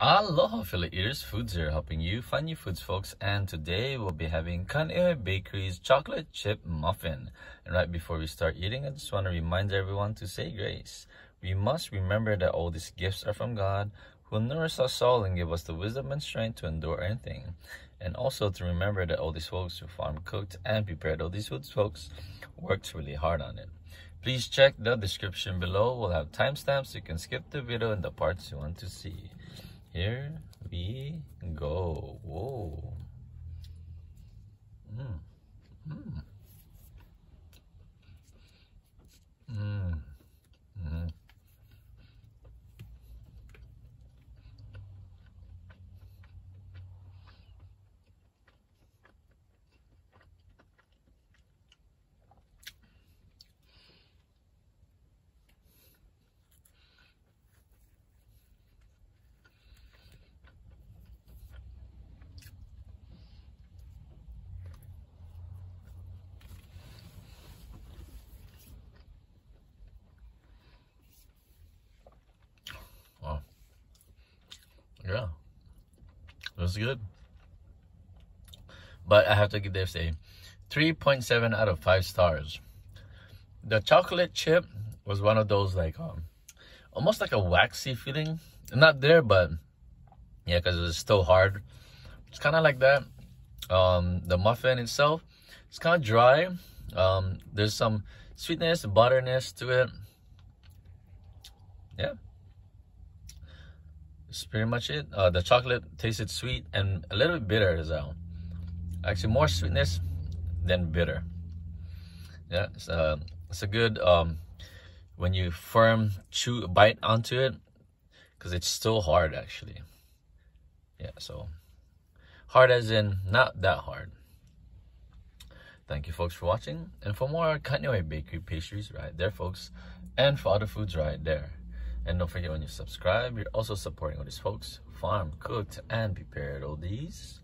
Aloha Philly eaters, Foods here helping you find new foods, folks. And today we'll be having Kaneohe Bakery's chocolate chip muffin. And right before we start eating, I just want to remind everyone to say grace. We must remember that all these gifts are from God, who nourishes us all and gives us the wisdom and strength to endure anything. And also to remember that all these folks who farm, cooked, and prepared all these foods, folks, worked really hard on it. Please check the description below. We'll have timestamps so you can skip the video and the parts you want to see. Here we go. Whoa. Yeah, it was good, but I have to give this a 3.7 out of 5 stars. The chocolate chip was one of those like almost like a waxy feeling, not there, but yeah, because it's still hard. It's kind of like that. The muffin itself, it's kind of dry. There's some sweetness, butteriness to it. Yeah. That's pretty much it. The chocolate tasted sweet and a little bit bitter as well. Actually, more sweetness than bitter. Yeah, it's a good when you bite onto it, because it's still hard actually. Yeah, so hard as in not that hard. Thank you, folks, for watching, and for more Kaneohe Bakery pastries right there, folks, and for other foods right there. And don't forget, when you subscribe, you're also supporting all these folks who farm, cooked, and prepared all these.